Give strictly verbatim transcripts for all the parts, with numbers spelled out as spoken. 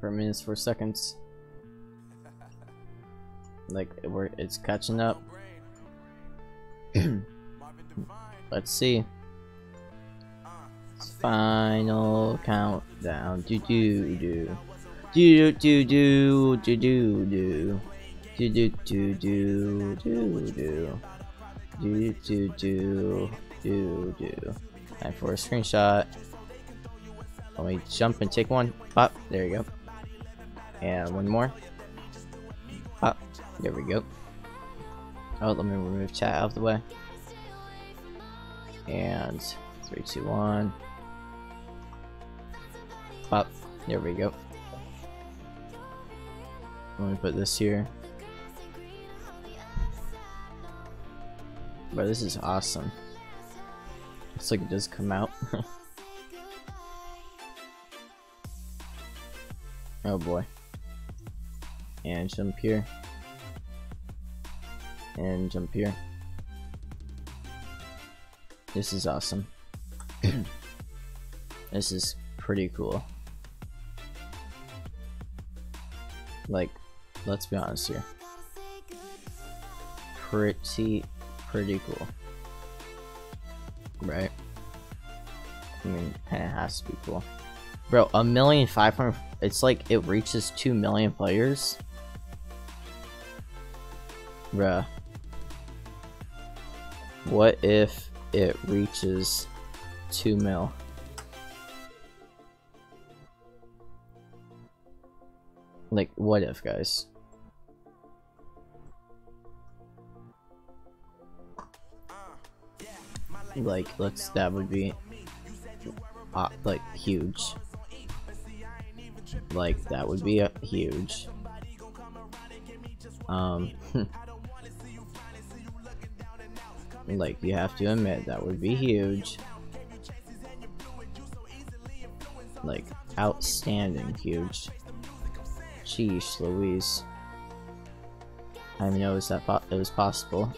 for minutes, for seconds. Like we're, it's catching up. Let's see. Final countdown. Do do do do do do do do do do do do do do do do do do do do. Time for a screenshot. Let me jump and take one. Pop. There you go. And one more. Pop. There we go. Oh, let me remove chat out of the way. And three, two, one. Pop. There we go. Let me put this here. Bro, this is awesome. Looks like it does come out. Oh boy. And jump here. And jump here. This is awesome. This is pretty cool. Like, let's be honest here. Pretty, pretty cool. Right? I mean, kinda has to be cool. Bro, a million five hundred, it's like it reaches two million players. Bruh. What if it reaches two mil? Like, what if, guys? Like, let's, that would be uh, like huge. Like, that would be a huge. Um, like, you have to admit, that would be huge. Like, outstanding huge. Sheesh Louise. I didn't know that po it was possible.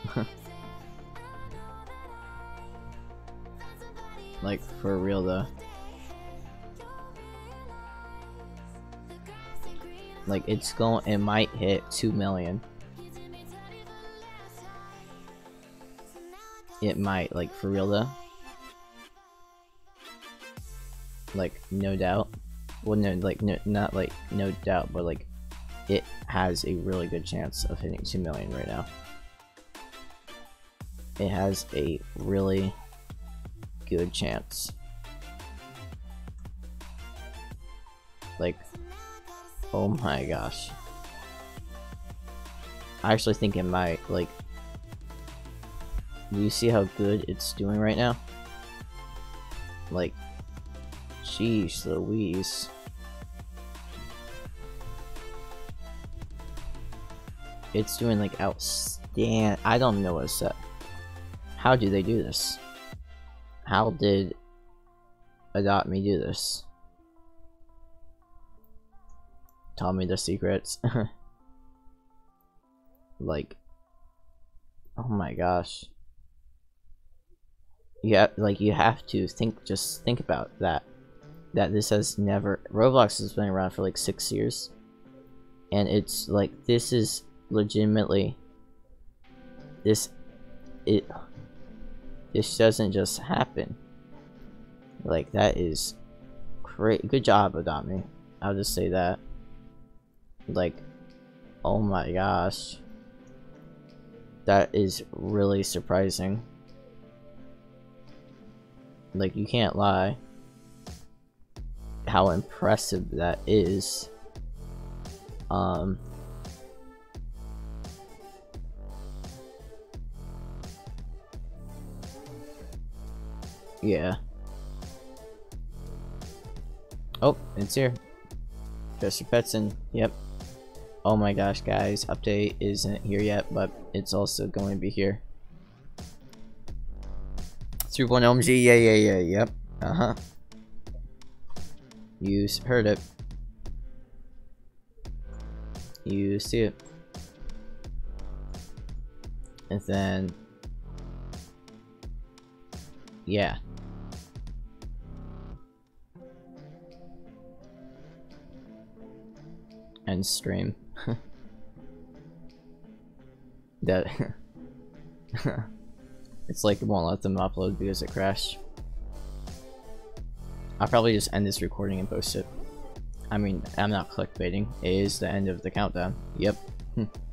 Like, for real though. Like, it's going, it might hit two million. It might, like, for real though. Like, no doubt. Well, no, like, no, not like, no doubt, but like, it has a really good chance of hitting two million right now. It has a really good chance. Like, oh my gosh. I actually think it might, like, do you see how good it's doing right now? Like, jeez Louise. It's doing, like, outstanding. I don't know what's up. How do they do this? How did Adopt Me do this? Tell me the secrets. Like, oh my gosh. Yeah, like, you have to think, just think about that. That this has never, Roblox has been around for like six years. And it's like, this is legitimately, this, it, this doesn't just happen. Like, that is great. Good job, Adopt Me. I'll just say that. Like, oh my gosh, that is really surprising. Like, you can't lie how impressive that is. Um yeah. Oh, it's here. Dress your pets in. Yep. Oh my gosh, guys, update isn't here yet, but it's also going to be here. three point O M G, yeah, yeah, yeah, yep. Uh-huh. You heard it. You see it. And then... yeah. and stream. That it's like it won't let them upload because it crashed. I'll probably just end this recording and post it. I mean, I'm not clickbaiting. It is the end of the countdown. Yep.